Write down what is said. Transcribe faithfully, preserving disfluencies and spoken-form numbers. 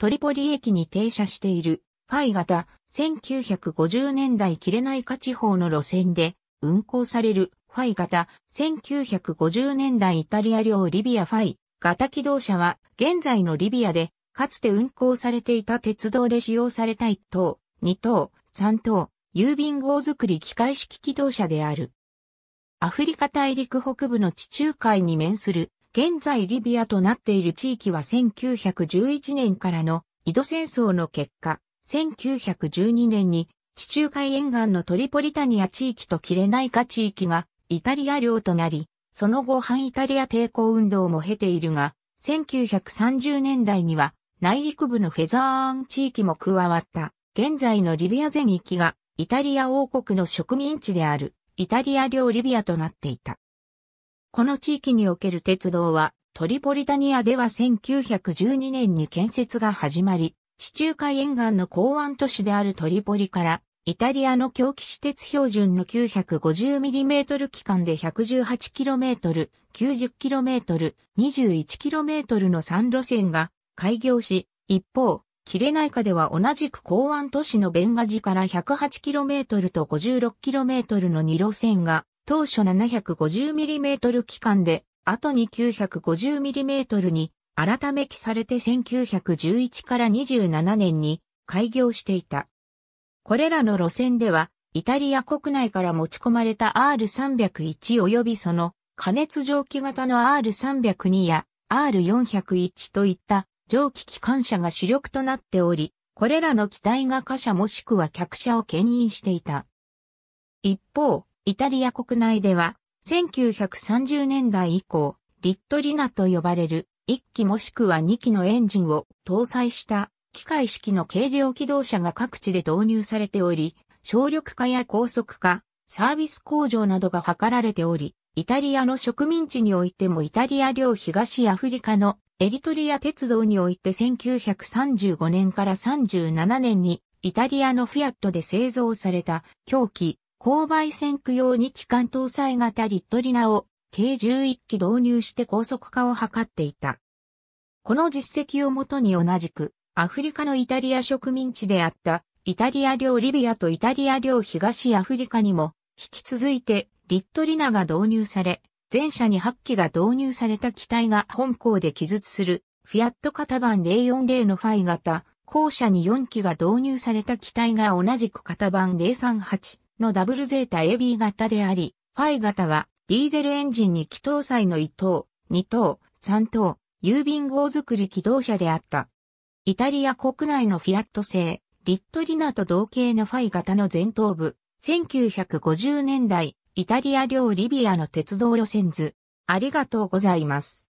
トリポリ駅に停車しているファイ型せんきゅうひゃくごじゅうねんだいキレナイカ地方の路線で運行されるファイ型せんきゅうひゃくごじゅうねんだいイタリア領リビアファイ型気動車は現在のリビアでかつて運行されていた鉄道で使用されたいっとう、にとう、さんとう郵便号作り機械式気動車である。アフリカ大陸北部の地中海に面する現在リビアとなっている地域はせんきゅうひゃくじゅういちねんからのイド戦争の結果、せんきゅうひゃくじゅうにねんに地中海沿岸のトリポリタニア地域とキレナイカ地域がイタリア領となり、その後反イタリア抵抗運動も経ているが、せんきゅうひゃくさんじゅうねんだいには内陸部のフェザーアン地域も加わった、現在のリビア全域がイタリア王国の植民地であるイタリア領リビアとなっていた。この地域における鉄道は、トリポリタニアではせんきゅうひゃくじゅうにねんに建設が始まり、地中海沿岸の港湾都市であるトリポリから、イタリアの狭軌私鉄標準の きゅうひゃくごじゅうミリメートル 期間で ひゃくじゅうはちキロメートル、きゅうじゅっキロメートル、にじゅういちキロメートル のさんろせんが開業し、一方、キレナイカでは同じく港湾都市のベンガジから ひゃくはちキロメートル と ごじゅうろくキロメートル のに路線が、当初 ななひゃくごじゅうミリメートル 期間で、後に きゅうひゃくごじゅうミリメートル に改め記されてせんきゅうひゃくじゅういちからにじゅうななねんに開業していた。これらの路線では、イタリア国内から持ち込まれた アールさんびゃくいち 及びその加熱蒸気型の アールさんびゃくに や アールよんひゃくいち といった蒸気機関車が主力となっており、これらの機体が貨車もしくは客車を牽引していた。一方、イタリア国内では、せんきゅうひゃくさんじゅうねんだい以降、リットリナと呼ばれるいっきもしくはにきのエンジンを搭載した機械式の軽量気動車が各地で導入されており、省力化や高速化、サービス向上などが図られており、イタリアの植民地においてもイタリア領東アフリカのエリトリア鉄道においてせんきゅうひゃくさんじゅうごねんからさんじゅうななねんにイタリアのフィアットで製造された狭軌勾配線区用に機関搭載型リットリナを計じゅういっき導入して高速化を図っていた。この実績をもとに同じくアフリカのイタリア植民地であったイタリア領リビアとイタリア領東アフリカにも引き続いてリットリナが導入され、前者にはっきが導入された機体が本項で記述するフィアット型版ゼロよんゼロのファイ型、後者によんきが導入された機体が同じく型版ゼロさんはち。のダブルゼータ エービー 型であり、ファイ型はディーゼルエンジンに気搭載のいっとう、にとう、さんとう、郵便号作り気動車であった。イタリア国内のフィアット製、リットリナと同型のファイ型の前頭部、せんきゅうひゃくごじゅうねんだい、イタリア領リビアの鉄道路線図。ありがとうございます。